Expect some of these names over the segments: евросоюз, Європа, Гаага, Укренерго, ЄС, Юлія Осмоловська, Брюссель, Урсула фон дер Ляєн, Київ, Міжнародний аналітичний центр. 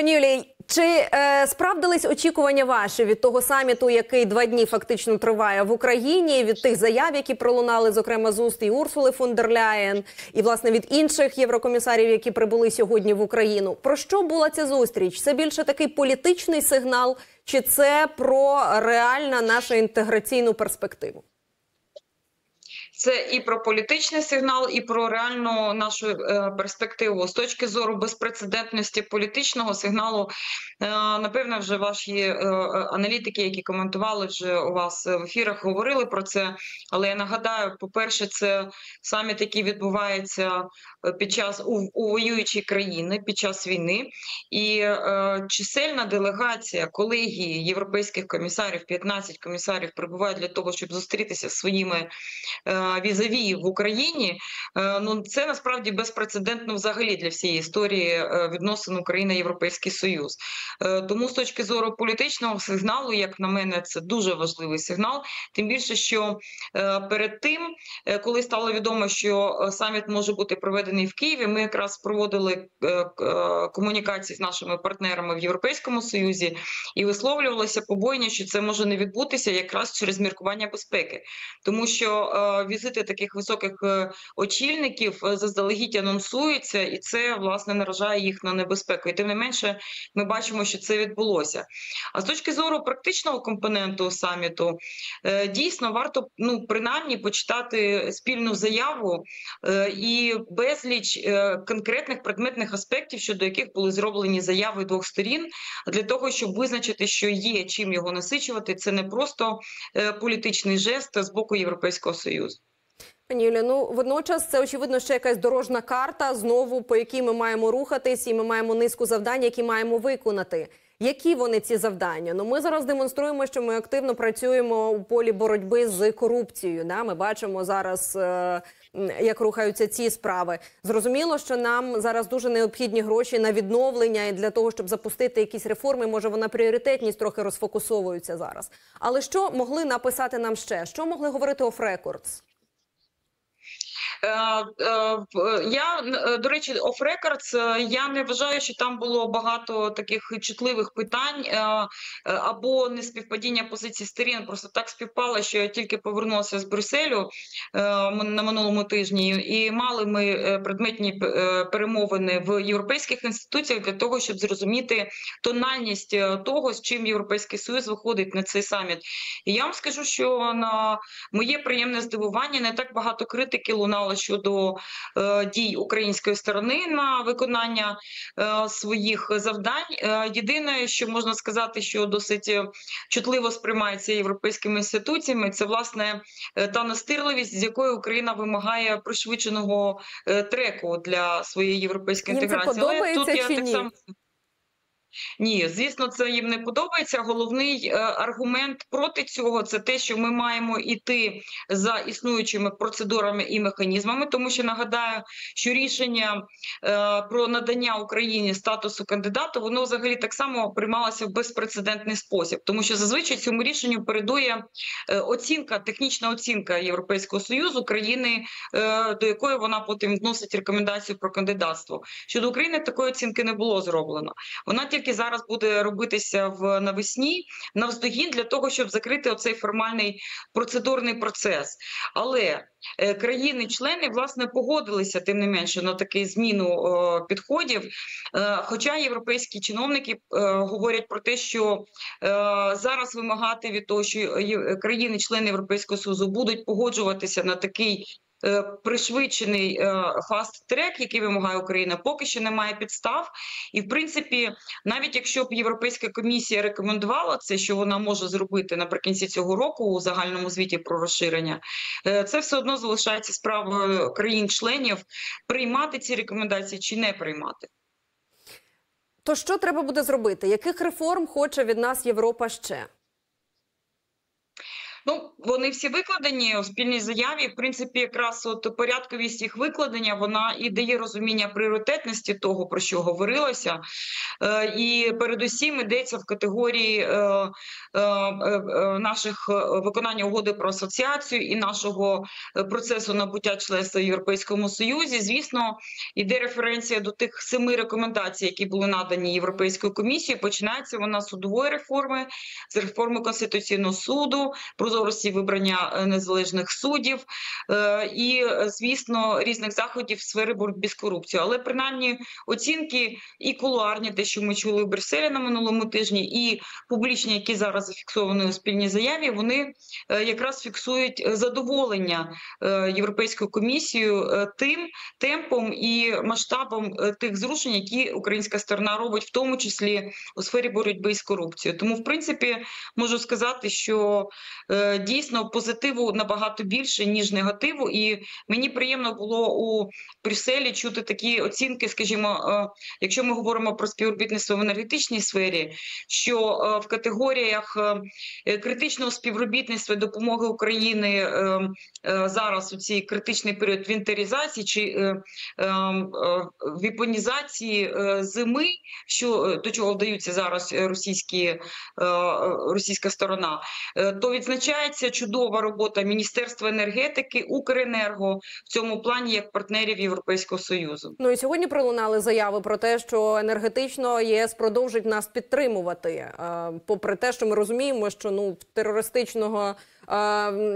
Пані Юлія, чи справдились очікування ваші від того саміту, який 2 дні фактично триває в Україні, від тих заяв, які пролунали, зокрема, з уст і Урсули фон дер Ляєн, і, власне, від інших єврокомісарів, які прибули сьогодні в Україну? Про що була ця зустріч? Це більше такий політичний сигнал, чи це про реальну нашу інтеграційну перспективу? Це і про політичний сигнал, і про реальну нашу перспективу. З точки зору безпрецедентності політичного сигналу, напевно, вже ваші аналітики, які коментували вже у вас в ефірах, говорили про це. Але я нагадаю, по-перше, це саміт, який відбувається під час у воюючій країни, під час війни. І чисельна делегація колегії європейських комісарів, 15 комісарів прибувають для того, щоб зустрітися зі своїми візаві в Україні, ну це насправді безпрецедентно взагалі для всієї історії відносин України і Європейський Союз. Тому з точки зору політичного сигналу, як на мене, це дуже важливий сигнал. Тим більше, що перед тим, коли стало відомо, що саміт може бути проведений в Києві, ми якраз проводили комунікації з нашими партнерами в Європейському Союзі і висловлювалося побоювання, що це може не відбутися якраз через міркування безпеки. Тому що візити таких високих очільників заздалегідь анонсуються, і це, власне, наражає їх на небезпеку. І тим не менше, ми бачимо, що це відбулося. А з точки зору практичного компоненту саміту, дійсно, варто, ну, принаймні, почитати спільну заяву і безліч конкретних предметних аспектів, щодо яких були зроблені заяви двох сторін, для того, щоб визначити, що є чим його насичувати. Це не просто політичний жест з боку Європейського Союзу. Пані Юлія, ну водночас це, очевидно, ще якась дорожна карта, знову по якій ми маємо рухатись, і ми маємо низку завдань, які маємо виконати. Які вони, ці завдання? Ну, ми зараз демонструємо, що ми активно працюємо у полі боротьби з корупцією. Да? Ми бачимо зараз, як рухаються ці справи. Зрозуміло, що нам зараз дуже необхідні гроші на відновлення і для того, щоб запустити якісь реформи. Може, вона пріоритетність трохи розфокусовується зараз. Але що могли написати нам ще? Що могли говорити оф-рекордс? Я, до речі, off-records, я не вважаю, що там було багато таких чутливих питань або неспівпадіння позицій сторін. Просто так співпало, що я тільки повернулася з Брюсселю на минулому тижні, і мали ми предметні перемовини в європейських інституціях для того, щоб зрозуміти тональність того, з чим Європейський Союз виходить на цей саміт. І я вам скажу, що на моє приємне здивування не так багато критики лунало щодо дій української сторони на виконання своїх завдань. Єдине, що можна сказати, що досить чутливо сприймається європейськими інституціями, це, власне, та настирливість, з якої Україна вимагає пришвидшеного треку для своєї європейської інтеграції. Їм це подобається чи ні? Ні, звісно, це їм не подобається. Головний аргумент проти цього – це те, що ми маємо йти за існуючими процедурами і механізмами, тому що, нагадаю, що рішення про надання Україні статусу кандидата, воно взагалі так само приймалося в безпрецедентний спосіб, тому що зазвичай цьому рішенню передує оцінка, технічна оцінка Європейського Союзу країни, до якої вона потім вносить рекомендацію про кандидатство. Щодо України такої оцінки не було зроблено. Вона тільки зараз буде робитися навесні навздогін для того, щоб закрити оцей формальний процедурний процес. Але країни-члени, власне, погодилися, тим не менше, на таку зміну підходів, хоча європейські чиновники говорять про те, що зараз вимагати від того, що країни-члени Європейського Союзу будуть погоджуватися на такий пришвидшений фаст-трек, який вимагає Україна, поки що немає підстав. І, в принципі, навіть якщо б Європейська комісія рекомендувала це, що вона може зробити наприкінці цього року у загальному звіті про розширення, це все одно залишається справою країн-членів приймати ці рекомендації чи не приймати. То що треба буде зробити? Яких реформ хоче від нас Європа ще? Ну, Вони всі викладені у спільній заяві. В принципі, якраз от порядковість їх викладення, вона і дає розуміння пріоритетності того, про що говорилося. І передусім йдеться в категорії наших виконання угоди про асоціацію і нашого процесу набуття членства в Європейському Союзі. Звісно, йде референція до тих 7 рекомендацій, які були надані Європейською комісією. Починається вона з судової реформи, з реформи Конституційного суду, прозорості вибрання незалежних суддів і, звісно, різних заходів в сфері боротьби з корупцією. Але, принаймні, оцінки і кулуарні, те, що ми чули в Брюсселі на минулому тижні, і публічні, які зараз зафіксовані у спільній заяві, вони якраз фіксують задоволення Європейською комісією тим темпом і масштабом тих зрушень, які українська сторона робить, в тому числі у сфері боротьби з корупцією. Тому, в принципі, можу сказати, що дійсно, позитиву набагато більше, ніж негативу. І мені приємно було у Брюсселі чути такі оцінки, скажімо, якщо ми говоримо про співробітництво в енергетичній сфері, що в категоріях критичного співробітництва допомоги України зараз у цій критичний період вінтерізації чи віпонізації зими, що, до чого вдаються зараз російська сторона, то відзначає чудова робота Міністерства енергетики, Укренерго в цьому плані як партнерів Європейського Союзу. Ну і сьогодні пролунали заяви про те, що енергетично ЄС продовжить нас підтримувати. Попри те, що ми розуміємо, що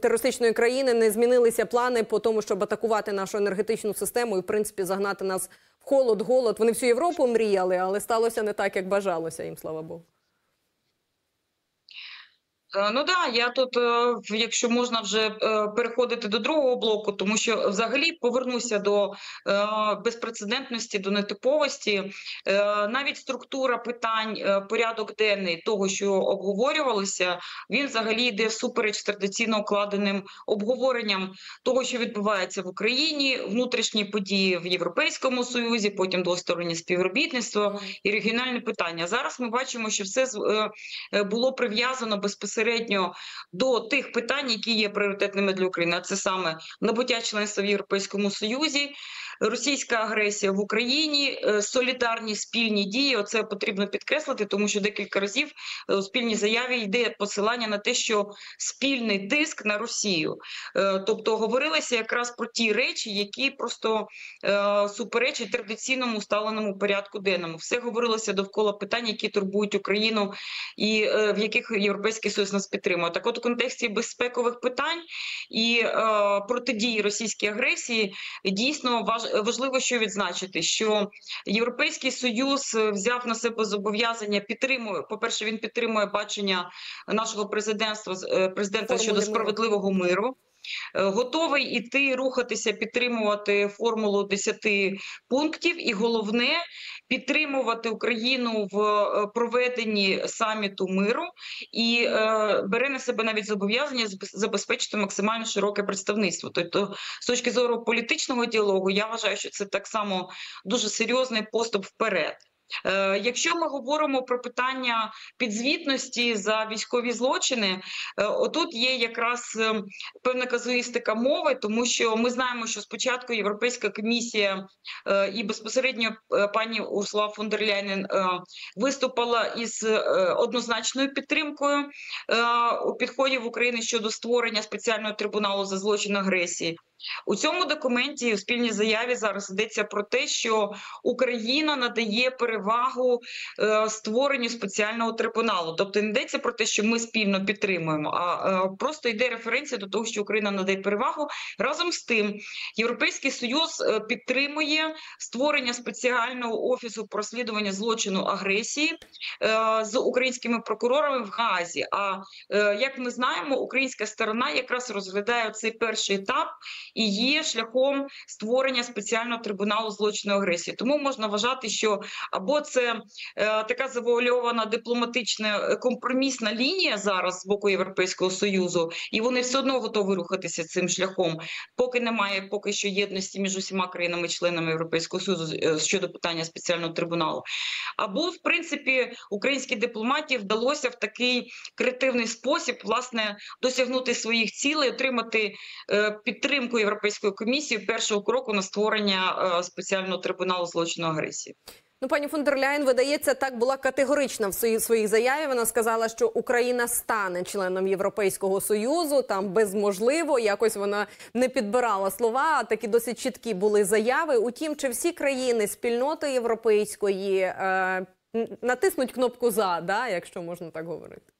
терористичної країни не змінилися плани по тому, щоб атакувати нашу енергетичну систему і, в принципі, загнати нас в холод, голод. Вони всю Європу мріяли, але сталося не так, як бажалося їм, слава Богу. Ну так, я тут, якщо можна вже переходити до другого блоку, тому що взагалі повернуся до безпрецедентності, до нетиповості. Навіть структура питань, порядок денний того, що обговорювалося, він взагалі йде всупереч традиційно укладеним обговоренням того, що відбувається в Україні, внутрішні події в Європейському Союзі, потім двостороннє співробітництво і регіональні питання. Зараз ми бачимо, що все було прив'язано безпосередньо до тих питань, які є пріоритетними для України. А це саме набуття членства в Європейському Союзі, російська агресія в Україні, солідарні спільні дії. Оце потрібно підкреслити, тому що декілька разів у спільній заяві йде посилання на те, що спільний тиск на Росію. Тобто говорилося якраз про ті речі, які просто суперечать традиційному усталеному порядку денному. Все говорилося довкола питань, які турбують Україну і в яких Європейський Союз нас підтримує. Так от у контексті безпекових питань і протидії російській агресії дійсно важливо що відзначити, що Європейський Союз взяв на себе зобов'язання, по-перше, він підтримує бачення нашого президента щодо справедливого миру. Готовий іти, рухатися, підтримувати формулу 10 пунктів і головне підтримувати Україну в проведенні саміту миру і бере на себе навіть зобов'язання забезпечити максимально широке представництво. Тобто, з точки зору політичного діалогу, я вважаю, що це так само дуже серйозний поступ вперед. Якщо ми говоримо про питання підзвітності за військові злочини, отут є якраз певна казуїстика мови, тому що ми знаємо, що спочатку Європейська комісія і безпосередньо пані Урсула фон дер Ляєн виступила із однозначною підтримкою підходів України щодо створення спеціального трибуналу за злочин агресії. У цьому документі, у спільній заяві зараз йдеться про те, що Україна надає перевагу створенню спеціального трибуналу. Тобто не йдеться про те, що ми спільно підтримуємо, а просто йде референція до того, що Україна надає перевагу. Разом з тим, Європейський Союз підтримує створення спеціального офісу розслідування злочину агресії з українськими прокурорами в Гаазі. А як ми знаємо, українська сторона якраз розглядає цей перший етап – і є шляхом створення спеціального трибуналу злочинної агресії. Тому можна вважати, що або це така завуальована дипломатична компромісна лінія зараз з боку Європейського Союзу, і вони все одно готові рухатися цим шляхом, поки немає поки що єдності між усіма країнами-членами Європейського Союзу щодо питання спеціального трибуналу. Або, в принципі, українській дипломатії вдалося в такий креативний спосіб, власне, досягнути своїх цілей, отримати підтримку Європейської комісії першого кроку на створення спеціального трибуналу злочинної агресії. Ну, пані фон дер Ляєн, видається, так була категорична в своїй заяві. Вона сказала, що Україна стане членом Європейського Союзу, там безможливо, якось вона не підбирала слова, а такі досить чіткі були заяви. Утім, чи всі країни спільноти європейської натиснуть кнопку «За», да, якщо можна так говорити?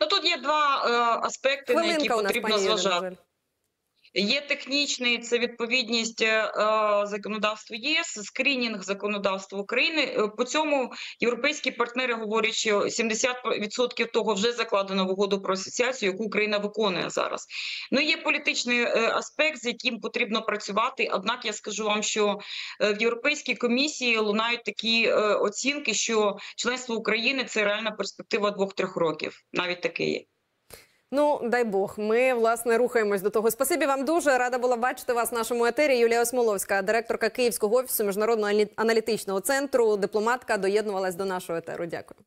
Ну, тут є два аспекти, на які потрібно зважати. Є технічний, це відповідність законодавству ЄС, скринінг законодавства України. По цьому європейські партнери говорять, що 70% того вже закладено в угоду про асоціацію, яку Україна виконує зараз. Ну, є політичний аспект, з яким потрібно працювати. Однак я скажу вам, що в Європейській комісії лунають такі оцінки, що членство України – це реальна перспектива 2–3 років. Навіть таке є. Ну, дай Бог, ми, власне, рухаємось до того. Спасибі вам дуже. Рада була бачити вас в нашому етері. Юлія Осмоловська, директорка Київського офісу Міжнародного аналітичного центру, дипломатка, доєднувалась до нашого етеру. Дякую.